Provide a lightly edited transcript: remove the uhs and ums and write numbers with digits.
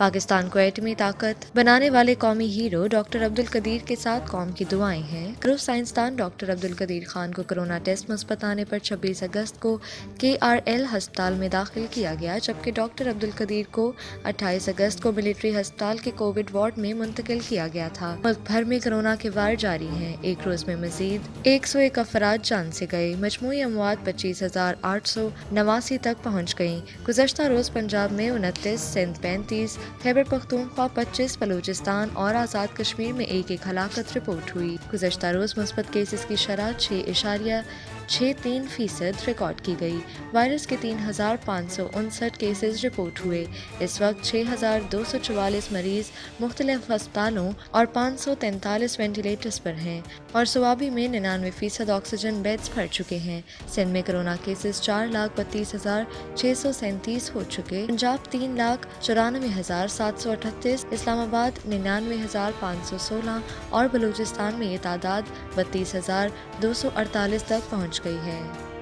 पाकिस्तान को एटमी ताकत बनाने वाले कौमी हीरो डॉक्टर अब्दुल कदीर के साथ कौम की दुआएं हैं। ग्रुप साइंसदान डॉक्टर अब्दुल कदीर खान को कोरोना टेस्ट मुस्बत आने पर 26 अगस्त को KRL हस्पताल में दाखिल किया गया, जबकि डॉक्टर अब्दुल कदीर को 28 अगस्त को मिलिट्री हस्पताल के कोविड वार्ड में मुंतकिल किया गया था। मुल्क भर में कोरोना के वार जारी हैं। एक रोज में मजीद 101 अफराद जान से गए। मजमूई अमवात 25,889 तक पहुँच गयी। गुज़श्ता रोज पंजाब में 29, सिंध 35, खैबर पख्तूनख्वा 25, बलूचिस्तान और आज़ाद कश्मीर में 1-1 हलाकत रिपोर्ट हुई। गुज़श्ता रोज मुस्बत केसेस की शरह 6.63% रिकॉर्ड की गई। वायरस के 3,559 केसेस रिपोर्ट हुए। इस वक्त 6,244 मरीज मुख्तलिफ अस्पतालों और 543 वेंटिलेटर्स पर हैं और सूबाबी में 99% ऑक्सीजन बेड्स भर चुके हैं। सिंध में कोरोना केसेस 4,32,637 हो चुके, पंजाब 3,94,738, इस्लामाबाद 99,516 और बलूचिस्तान में ये तादाद 32,248 तक पहुँच गई है।